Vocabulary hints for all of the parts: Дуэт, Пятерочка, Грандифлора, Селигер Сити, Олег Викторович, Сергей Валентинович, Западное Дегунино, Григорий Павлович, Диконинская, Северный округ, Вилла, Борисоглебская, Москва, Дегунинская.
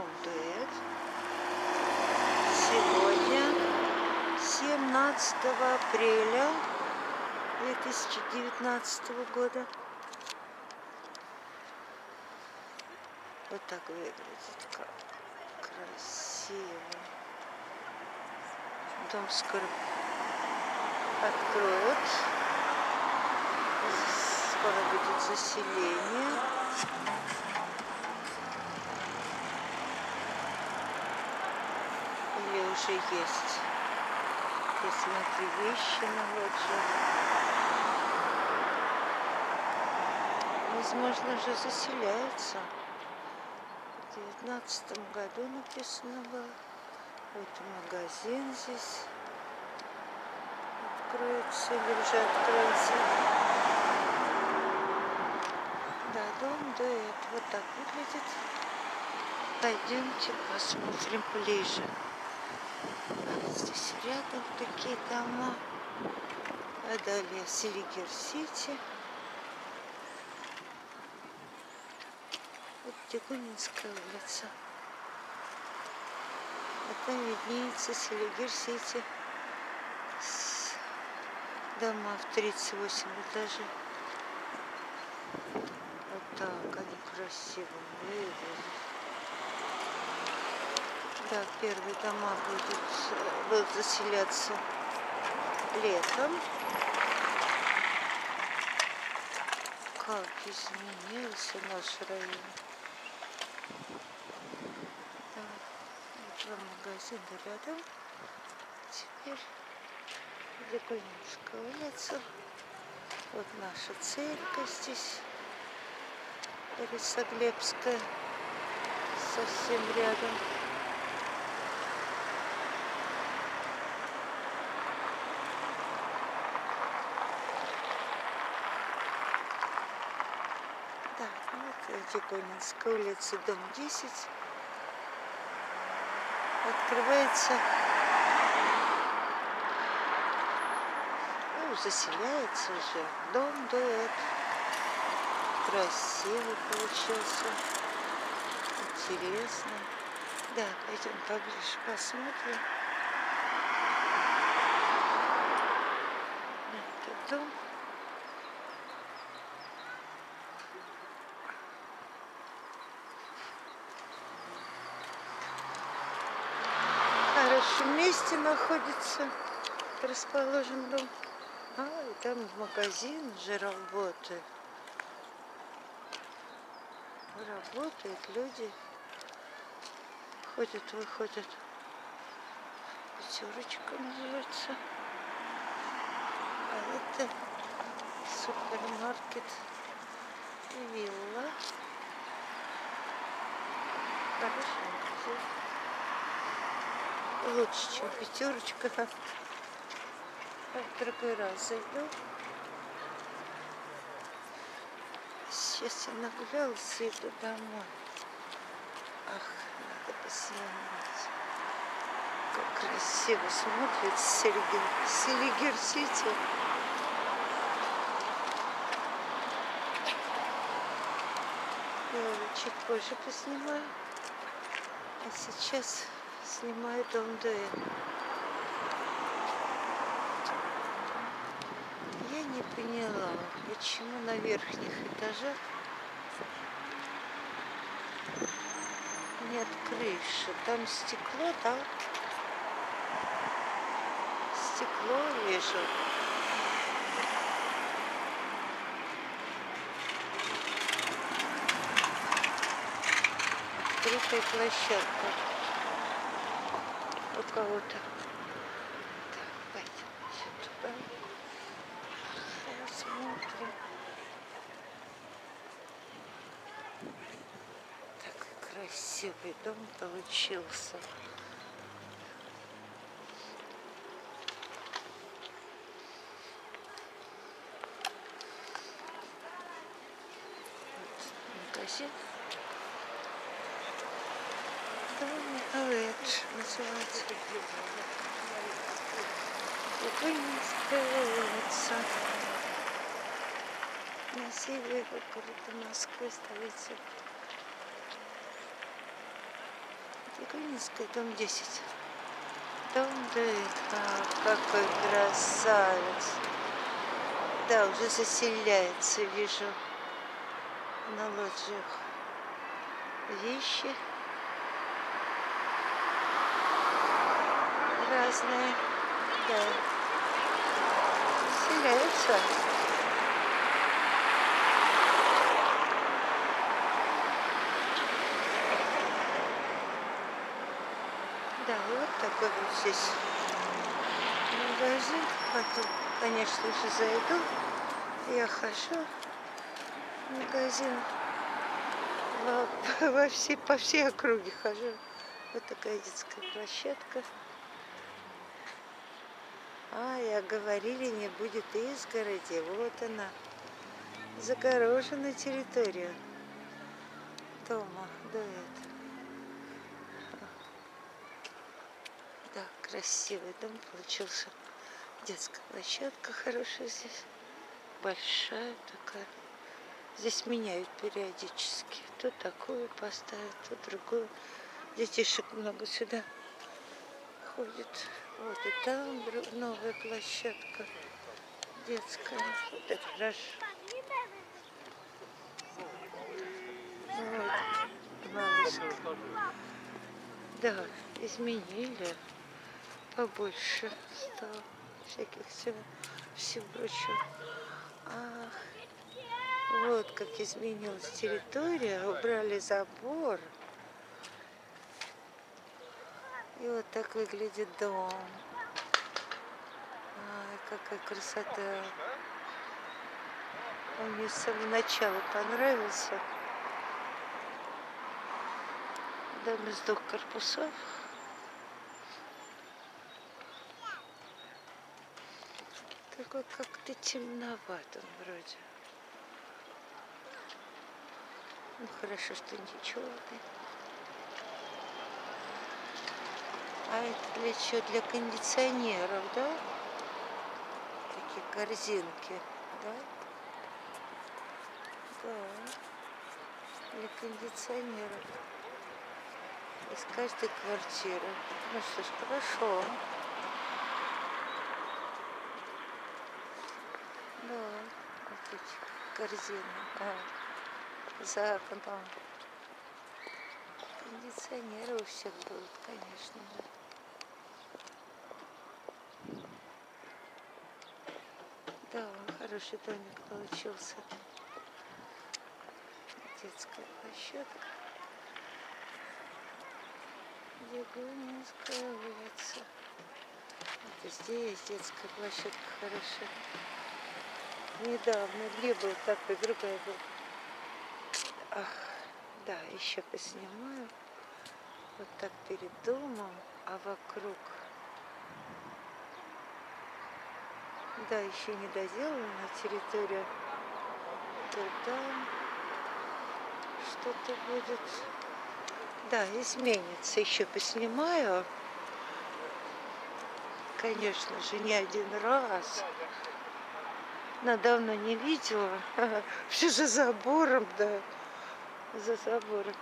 потом дуэт. Сегодня 17 апреля 2019 года. Вот так выглядит красиво. Дом скоро откроют. Скоро будет заселение. Или уже есть. Я смотрю вещи, но вот же. Возможно, уже заселяются. В 2019 году написано было. Вот магазин здесь откроется или уже откроется. Да, дом дуэт. Вот так выглядит. Пойдемте посмотрим ближе. Здесь рядом такие дома. А далее Селигер Сити. Вот Дегунинская улица. А там виднеется Селигер Сити. Дома в 38 этажей. Вот так они красиво выглядят. Да, первые дома будут заселяться летом. Как изменился наш район. Магазин рядом. Теперь Диконинская улица. Вот наша церковь здесь. Борисоглебская. Совсем рядом. Да, вот Диконинская улица, дом 10. Открывается, ну, заселяется уже дом дуэт. Красивый получился, интересно. Да, пойдем поближе посмотрим. Этот дом. Месте находится расположен дом, и там магазин же работает. Работают люди, ходят, выходят. Пятерочка называется. А это супермаркет Вилла. Хороший магазин. Лучше, чем пятерочка. В другой раз зайду. Сейчас я нагулялась и иду домой. Ах, надо посмотреть. Как красиво смотрит Селигер Сити. Я чуть позже поснимаю. А сейчас снимаю дом дуэт. Я не поняла, почему на верхних этажах нет крыши. Там стекло, да? Стекло вижу. Открытая площадка. Кого-то. Так, пойдем сюда. Посмотрим. Так красивый дом получился. Вот магазин. Дуэт называется. Дегунинская улица. На севере города Москвы, столицы. Диконинская, дом 10. Дом Дуэт, какой красавец. Да, уже заселяется, вижу, на лоджиях вещи разные. Да, заселяются. Да, вот такой вот здесь магазин. Потом, конечно же, зайду. Я хожу в магазин. По всей округе хожу. Вот такая детская площадка. А, я говорили, не будет изгороди. Вот она. Загорожена территория дома Дуэт. Да, красивый дом получился. Детская площадка хорошая здесь. Большая такая. Здесь меняют периодически. То такую поставят, то другую. Детишек много сюда ходит. Вот и там новая площадка детская. Вот это хорошо. Вот. Малышка. Да, изменили. Побольше стало всяких всего прочего. Ах, вот как изменилась территория, убрали забор. И вот так выглядит дом. Ай, какая красота. Он мне с самого начала понравился. Дом из двух корпусов. Такой как-то темноват он вроде. Ну хорошо, что не черный. А это для чего? Для кондиционеров, да? Такие корзинки, да? Да. Для кондиционеров. Из каждой квартиры. Ну что ж, хорошо. Да, вот эти корзины. А, за окном. Кондиционеры у всех будут, конечно же. Да, хороший домик получился. Детская площадка. Дегунинская улица. Вот здесь детская площадка хорошая. Недавно где был такой, другая был. Ах, да, еще поснимаю. Вот так перед домом, а вокруг. Да, еще не доделана территория. Туда что-то будет. Да, изменится. Еще поснимаю. Конечно же, не один раз. Но давно не видела. Все за забором, да. За забором.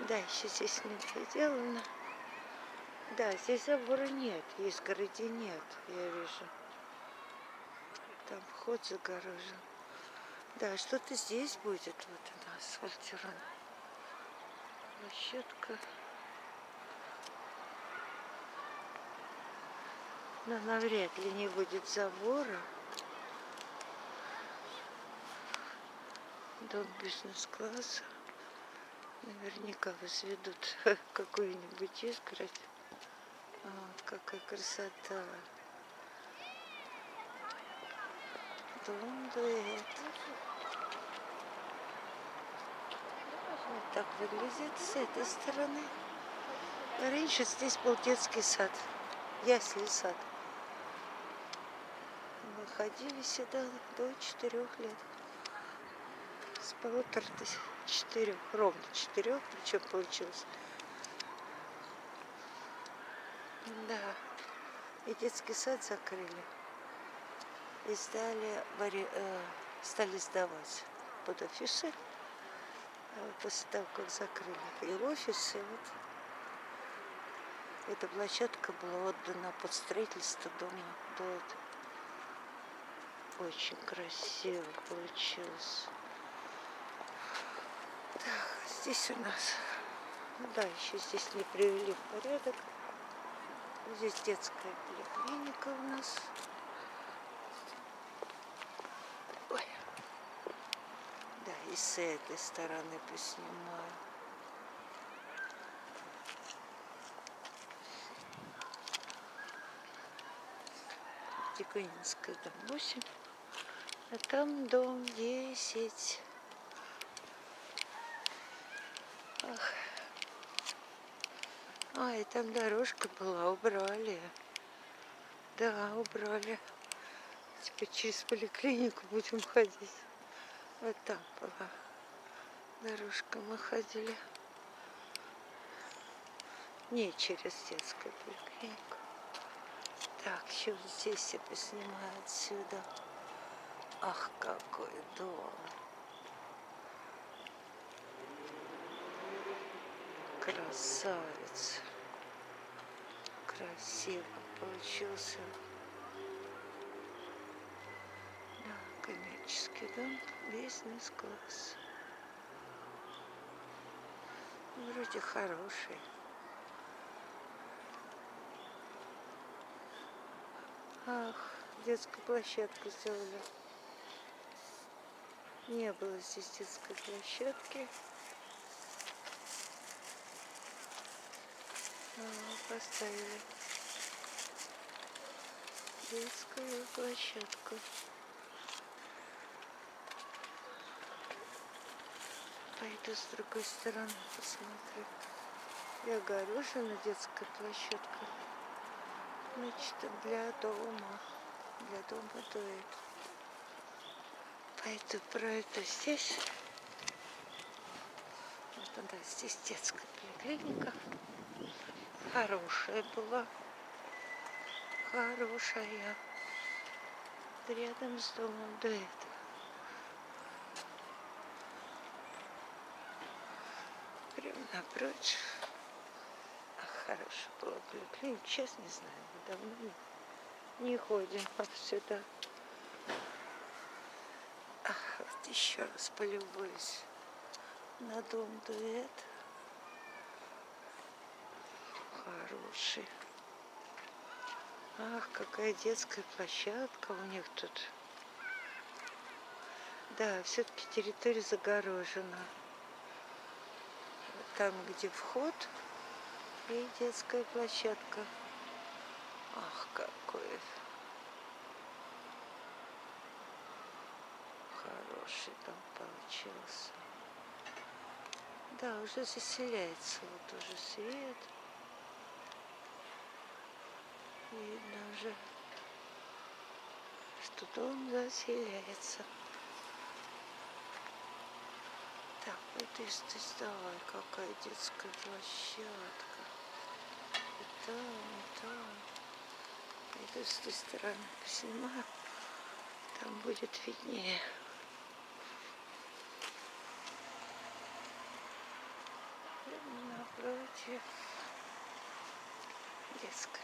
Да, еще здесь не доделано. Да, здесь забора нет. Изгороди нет, я вижу. Там вход загорожен. Да, что-то здесь будет, вот она асфальтирована. Площадка. Но навряд ли не будет забора. Дом бизнес-класса. Наверняка возведут какую-нибудь изгородь. Вот какая красота. Дом Дуэт. Вот так выглядит с этой стороны. Раньше здесь был детский сад. Ясли-сад. Мы ходили сюда до 4 лет. С 1,5 до 4. Ровно 4, причем получилось. Да. И детский сад закрыли. И стали сдавать под офисы. после того, как закрыли и офисы, вот эта площадка была отдана под строительство дома Дуэт. Очень красиво получилось. Так, здесь у нас, ну да, еще здесь не привели в порядок. Здесь детская поликлиника у нас. Ой. Да, и с этой стороны поснимаю. Диконинская, дом 8. А там дом 10. Ах. А, и там дорожка была, убрали. Да, убрали. Теперь через поликлинику будем ходить. Вот там была дорожка, мы ходили. Не через детскую поликлинику. Так, еще вот здесь я поснимаю отсюда. Ах, какой дом! Красавец! Красиво получился. Да, коммерческий дом, бизнес-класс. Вроде хороший. Ах, детскую площадку сделали. Не было здесь детской площадки. Поставили детскую площадку. Пойду с другой стороны посмотрю. И огорожена детская площадка. Значит, для дома Дуэт. Пойду пройду здесь. Вот она, здесь детская поликлиника. Хорошая была. Хорошая. Рядом с домом Дуэт. Прям напротив. Хорошая была поликлиника. Сейчас не знаю, мы давно не ходим отсюда. Ах, вот еще раз полюбуюсь на дом Дуэт. Хороший. Ах, какая детская площадка у них тут. Да, все-таки территория загорожена. Там, где вход. И детская площадка. Ах, какой хороший дом получился. Да, уже заселяется. Вот уже свет. Видно уже, что дом заселяется. Так, вот и здесь давай, какая детская площадка. Там. Иду с той стороны поснимаю. Там будет виднее. Напротив детской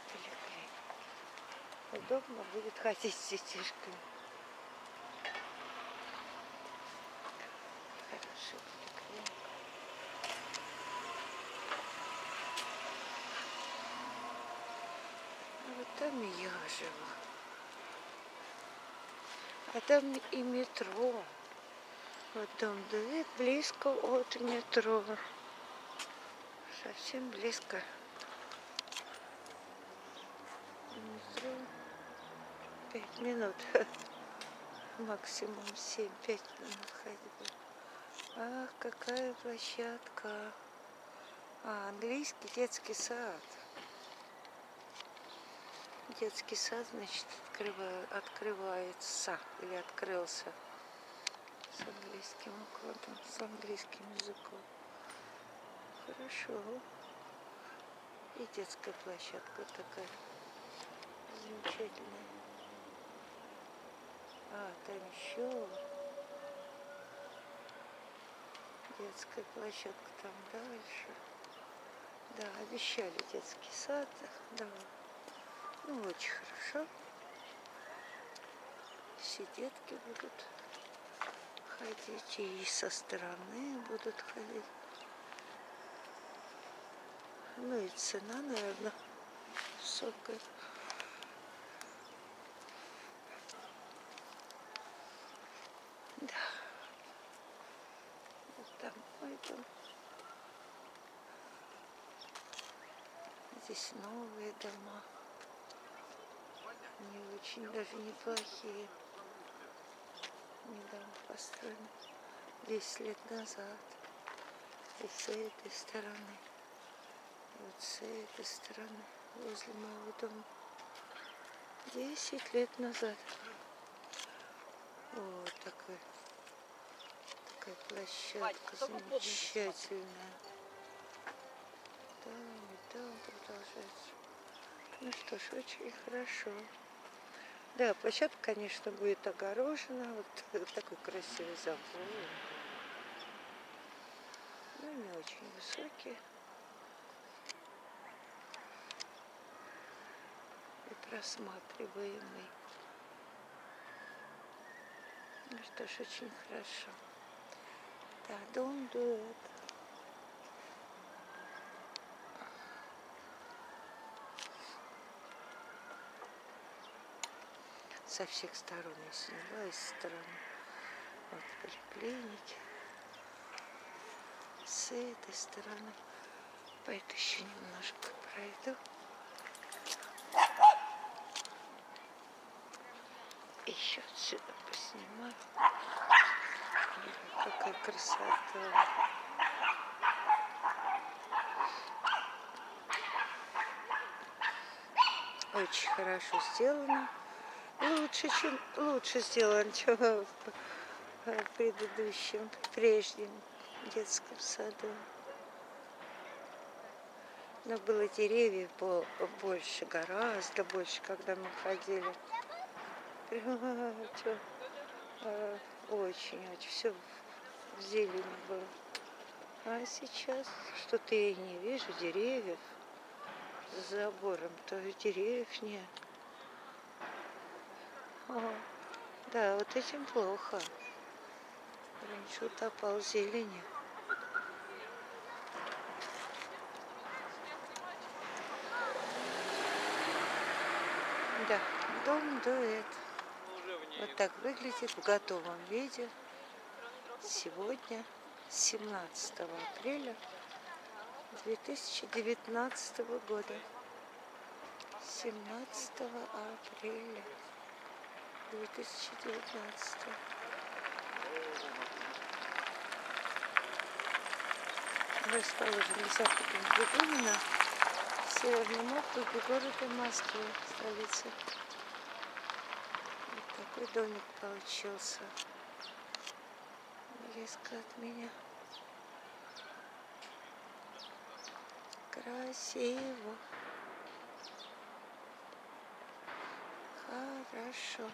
поликлиники. Удобно будет ходить с детишками. Хорошо. Там и я живу. А там и метро. Вот дом Дуэт близко от метро. Совсем близко. Метро 5 минут. Максимум 7-5 минут ходьбы. Ах, какая площадка. А, английский детский сад. Детский сад, значит, открывается или открылся с английским укладом, с английским языком. Хорошо. И детская площадка такая замечательная. А, там еще детская площадка там дальше. Да, обещали детский сад. Да. Ну, очень хорошо. Все детки будут ходить, и со стороны будут ходить. Ну и цена, наверное, высокая. Да. Вот домой дом. Здесь новые дома. Не очень, даже неплохие. Недавно построены. 10 лет назад. И с этой стороны. Вот с этой стороны, возле моего дома. 10 лет назад. Вот такая площадка замечательная. Там и там продолжается. Ну что ж, очень хорошо. Да, площадка, конечно, будет огорожена. Вот такой красивый забор. Ну, не очень высокий. Просматриваемый. Ну что ж, очень хорошо. Да, дом Дуэт. Со всех сторон я сняла, из стороны вот поликлиники. С этой стороны. Пойду еще немножко пройду. Еще отсюда поснимаю. Какая красота. Очень хорошо сделано. Лучше сделано, чем в предыдущем, прежнем детском саду. Но было деревьев больше, гораздо больше, когда мы ходили. Очень-очень все в зелени было. А сейчас что-то я не вижу деревьев за забором, то и деревьев нет. О, да, вот этим плохо. Раньше утопал в зелени. Да, дом Дуэт. Вот так выглядит в готовом виде сегодня, 17 апреля 2019 года. 17 апреля 2019. Расположен в Западном Дегунино, в Северном округе города Москвы, столицы. Такой домик получился близко от меня. Красиво. Хорошо.